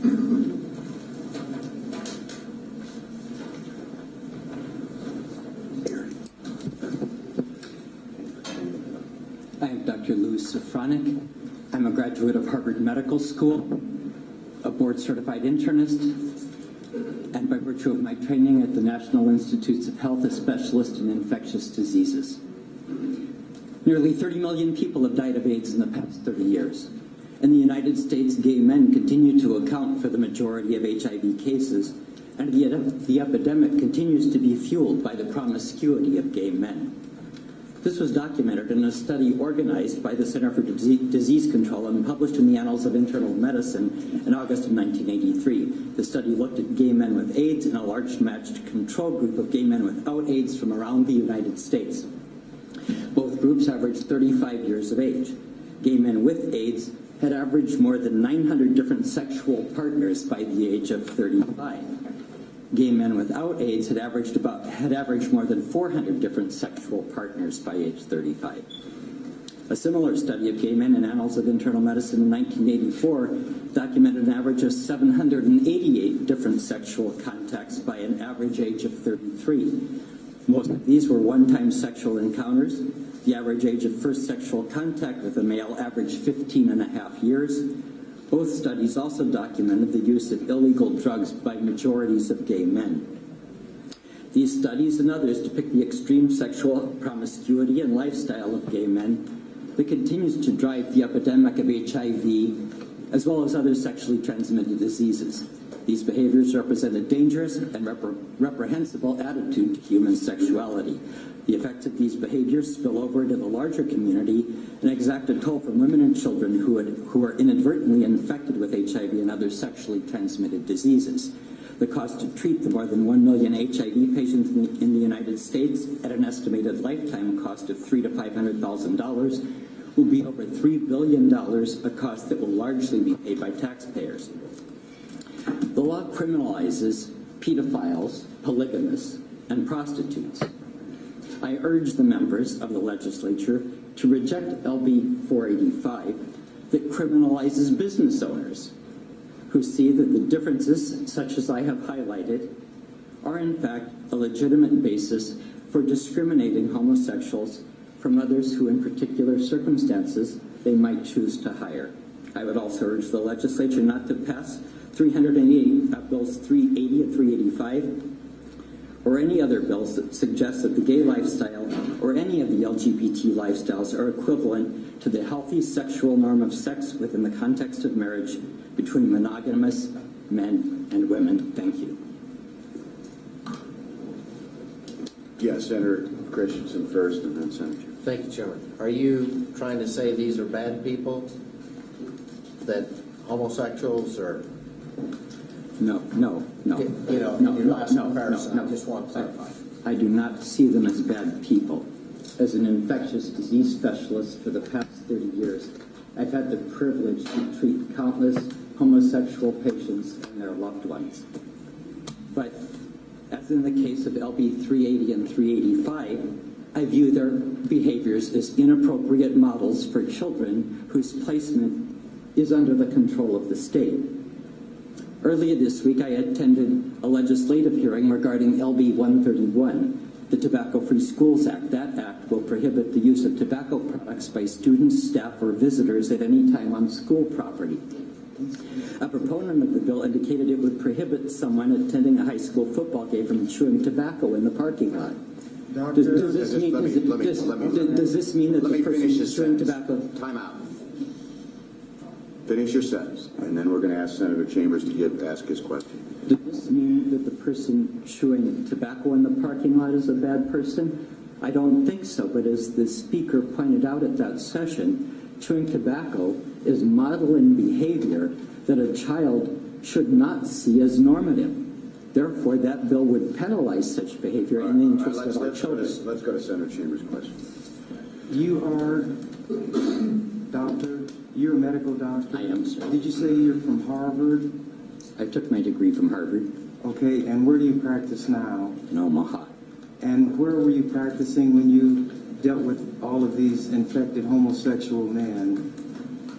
I am Dr. Louis Safranek. I'm a graduate of Harvard Medical School, a board-certified internist, and by virtue of my training at the National Institutes of Health, a specialist in infectious diseases. Nearly 30 million people have died of AIDS in the past 30 years. In the United States, gay men continue to account for the majority of HIV cases, and yet the epidemic continues to be fueled by the promiscuity of gay men. This was documented in a study organized by the Center for Disease Control and published in the Annals of Internal Medicine in August of 1983. The study looked at gay men with AIDS and a large matched control group of gay men without AIDS from around the United States. Both groups averaged 35 years of age. Gay men with AIDS had averaged more than 900 different sexual partners by the age of 35. Gay men without AIDS had averaged more than 400 different sexual partners by age 35. A similar study of gay men in Annals of Internal Medicine in 1984 documented an average of 788 different sexual contacts by an average age of 33. Most of these were one-time sexual encounters. The average age of first sexual contact with a male averaged 15.5 years. Both studies also documented the use of illegal drugs by majorities of gay men. These studies and others depict the extreme sexual promiscuity and lifestyle of gay men that continues to drive the epidemic of HIV as well as other sexually transmitted diseases. These behaviors represent a dangerous and reprehensible attitude to human sexuality. The effects of these behaviors spill over into the larger community and exact a toll from women and children who are inadvertently infected with HIV and other sexually transmitted diseases. The cost to treat the more than 1 million HIV patients in the United States at an estimated lifetime cost of $300,000 to $500,000 will be over $3 billion, a cost that will largely be paid by taxpayers. The law criminalizes pedophiles, polygamists, and prostitutes. I urge the members of the legislature to reject LB 485 that criminalizes business owners who see that the differences, such as I have highlighted, are in fact a legitimate basis for discriminating homosexuals from others who in particular circumstances they might choose to hire. I would also urge the legislature not to pass bills 380 and 385 or any other bills that suggest that the gay lifestyle or any of the LGBT lifestyles are equivalent to the healthy sexual norm of sex within the context of marriage between monogamous men and women. Thank you. Yes, Senator Christensen first and then Senator. Thank you, Chairman. Are you trying to say these are bad people? That homosexuals are... No. I just want to clarify. I do not see them as bad people. As an infectious disease specialist for the past 30 years, I've had the privilege to treat countless homosexual patients and their loved ones. But as in the case of LB 380 and 385, I view their behaviors as inappropriate models for children whose placement is under the control of the state. Earlier this week, I attended a legislative hearing regarding LB 131, the Tobacco-Free Schools Act. That act will prohibit the use of tobacco products by students, staff, or visitors at any time on school property. A proponent of the bill indicated it would prohibit someone attending a high school football game from chewing tobacco in the parking lot. Doctor, does this mean that the person chewing tobacco... Time out. Finish your sentence, and then we're going to ask Senator Chambers to ask his question. Does this mean that the person chewing tobacco in the parking lot is a bad person? I don't think so, but as the speaker pointed out at that session, chewing tobacco is modeling behavior that a child should not see as normative. Therefore, that bill would penalize such behavior in the interest of our children. Let's go to Senator Chambers' question. You are, Doctor... You're a medical doctor? I am, sir. Did you say you're from Harvard? I took my degree from Harvard. Okay, and where do you practice now? In Omaha. And where were you practicing when you dealt with all of these infected homosexual men?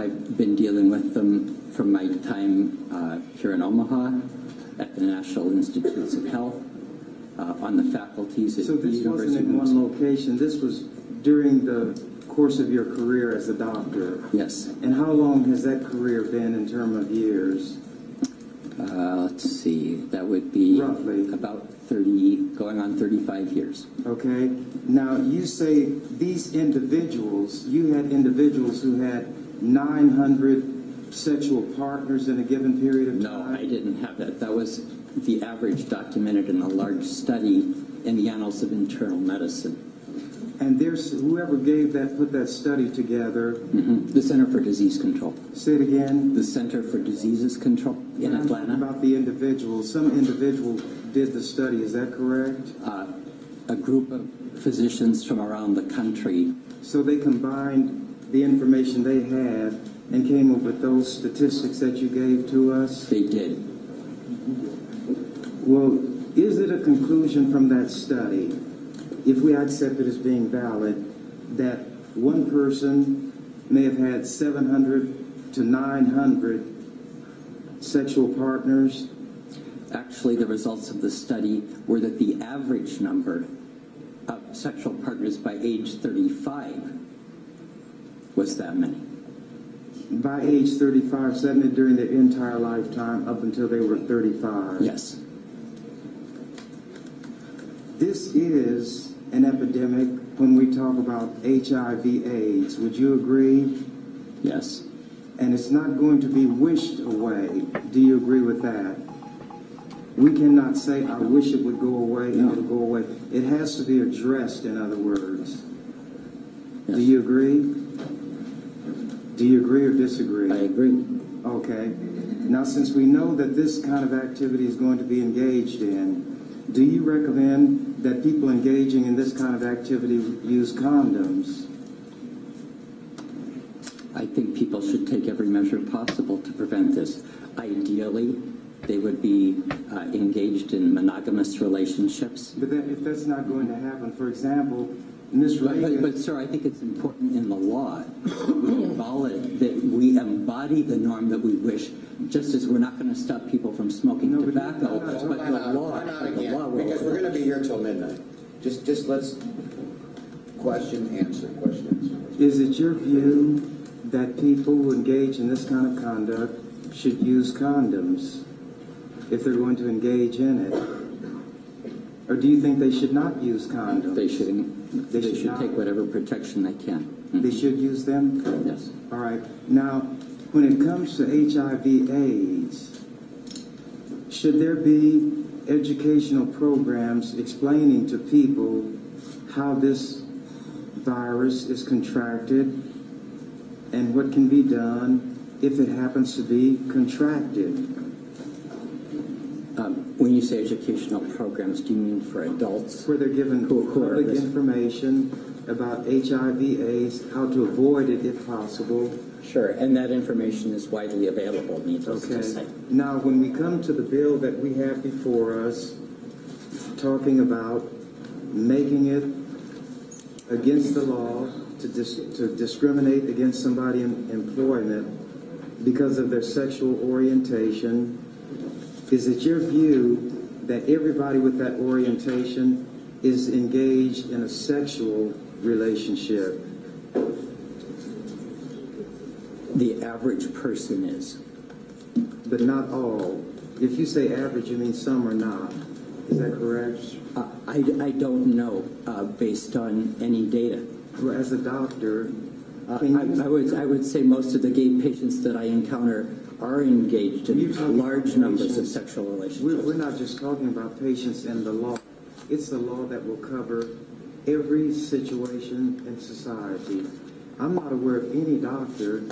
I've been dealing with them from my time here in Omaha at the National Institutes of Health, on the faculties at the University of Minnesota. So this wasn't in one location, this was during the course of your career as a doctor? Yes. And how long has that career been in terms of years? Let's see, that would be roughly about 30, going on 35 years. Okay. Now you say these individuals, you had individuals who had 900 sexual partners in a given period of time? No, I didn't have that. That was the average documented in a large study in the Annals of Internal Medicine. And there's whoever gave that, put that study together. Mm-hmm. The Center for Disease Control. Say it again. The Center for Diseases Control in Atlanta. About the individuals. Some individual did the study. Is that correct? A group of physicians from around the country. So they combined the information they had and came up with those statistics that you gave to us? They did. Well, is it a conclusion from that study, if we accept it as being valid, that one person may have had 700 to 900 sexual partners? Actually, the results of the study were that the average number of sexual partners by age 35 was that many. By age 35, so that meant during their entire lifetime up until they were 35? Yes. This is an epidemic when we talk about HIV/AIDS. Would you agree? Yes. And it's not going to be wished away. Do you agree with that? We cannot say, I wish it would go away, and it'll go away. It has to be addressed, in other words. Yes. Do you agree? Do you agree or disagree? I agree. Okay. Now, since we know that this kind of activity is going to be engaged in, do you recommend that people engaging in this kind of activity use condoms? I think people should take every measure possible to prevent this. Ideally, they would be engaged in monogamous relationships. But that, if that's not going to happen, for example, Ms. Reagan... But sir, I think it's important in the law that we embody the norm that we wish, just as we're not going to stop people from smoking tobacco, but the law will... Because we're going to be here till midnight. Just let's question, answer, question, answer. Is it your view that people who engage in this kind of conduct should use condoms if they're going to engage in it? Or do you think they should not use condoms? They shouldn't. They should take whatever protection they can. Mm-hmm. They should use them? Yes. All right. Now, when it comes to HIV/AIDS, should there be educational programs explaining to people how this virus is contracted and what can be done if it happens to be contracted? When you say educational programs, do you mean for adults? Where they're given public information about HIV/AIDS, how to avoid it if possible. Sure, and that information is widely available, needless to say. Now, when we come to the bill that we have before us, talking about making it against the law to discriminate against somebody in employment because of their sexual orientation, is it your view that everybody with that orientation is engaged in a sexual relationship? The average person is. But not all. If you say average, you mean some are not. Is that correct? I don't know based on any data. Well, as a doctor, I would say most of the gay patients that I encounter are engaged in large numbers of sexual relationships. We're not just talking about patients and the law. It's the law that will cover every situation in society. I'm not aware of any doctor,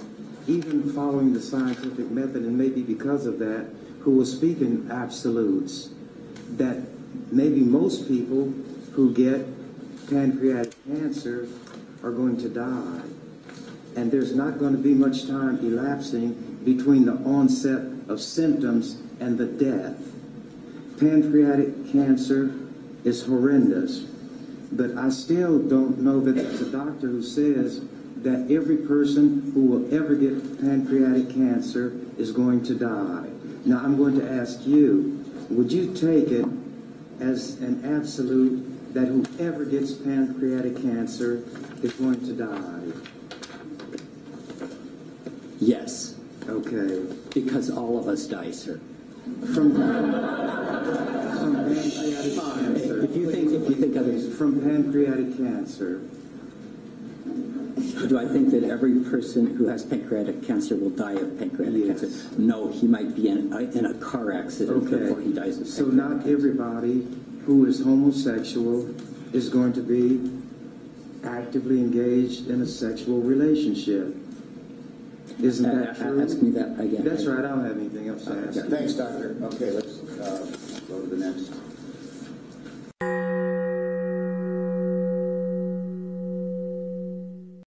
even following the scientific method, and maybe because of that, who will speak in absolutes, that maybe most people who get pancreatic cancer are going to die. And there's not going to be much time elapsing between the onset of symptoms and the death. Pancreatic cancer is horrendous, but I still don't know that there's a doctor who says that every person who will ever get pancreatic cancer is going to die. Now I'm going to ask you, would you take it as an absolute that whoever gets pancreatic cancer is going to die? Yes. Okay. Because all of us die, sir. From pancreatic cancer. If you think others from pancreatic cancer. Do I think that every person who has pancreatic cancer will die of pancreatic cancer? No, he might be in a car accident before he dies of pancreatic cancer. So not everybody who is homosexual is going to be actively engaged in a sexual relationship. Isn't that true? Ask me that again. That's right. I don't have anything else to ask. Thanks, Doctor. Okay, let's go to the next.